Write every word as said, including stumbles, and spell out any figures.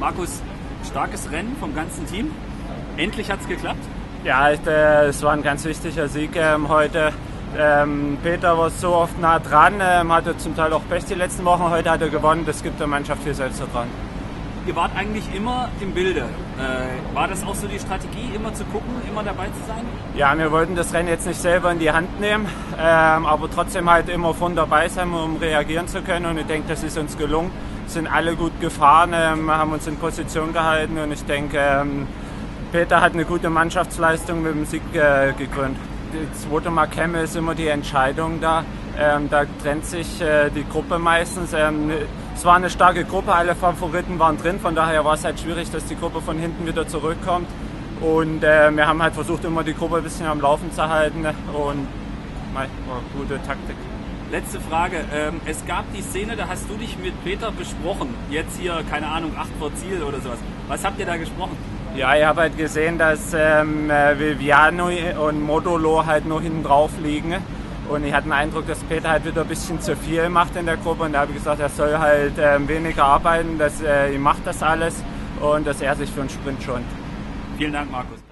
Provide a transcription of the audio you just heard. Markus, starkes Rennen vom ganzen Team. Endlich hat es geklappt. Ja, es war ein ganz wichtiger Sieg ähm, heute. Ähm, Peter war so oft nah dran, ähm, hatte zum Teil auch Pech die letzten Wochen. Heute hat er gewonnen, das gibt der Mannschaft viel Selbstvertrauen. Ihr wart eigentlich immer im Bilde. Äh, war das auch so die Strategie, immer zu gucken, immer dabei zu sein? Ja, wir wollten das Rennen jetzt nicht selber in die Hand nehmen, ähm, aber trotzdem halt immer von dabei sein, um reagieren zu können. Und ich denke, das ist uns gelungen. Sind alle gut gefahren, ähm, haben uns in Position gehalten und ich denke, ähm, Peter hat eine gute Mannschaftsleistung mit dem Sieg äh, gekrönt. Das Wotermark-Kämme ist immer die Entscheidung da. Ähm, da trennt sich äh, die Gruppe meistens. Ähm, es war eine starke Gruppe, alle Favoriten waren drin, von daher war es halt schwierig, dass die Gruppe von hinten wieder zurückkommt. Und äh, wir haben halt versucht, immer die Gruppe ein bisschen am Laufen zu halten und mei, war eine gute Taktik. Letzte Frage. Es gab die Szene, da hast du dich mit Peter besprochen. Jetzt hier, keine Ahnung, acht vor Ziel oder sowas. Was habt ihr da gesprochen? Ja, ich habe halt gesehen, dass ähm, Viviano und Modolo halt nur hinten drauf liegen. Und ich hatte den Eindruck, dass Peter halt wieder ein bisschen zu viel macht in der Gruppe. Und da habe ich gesagt, er soll halt ähm, weniger arbeiten, dass äh, ihr macht das alles und dass er sich für einen Sprint schont. Vielen Dank, Markus.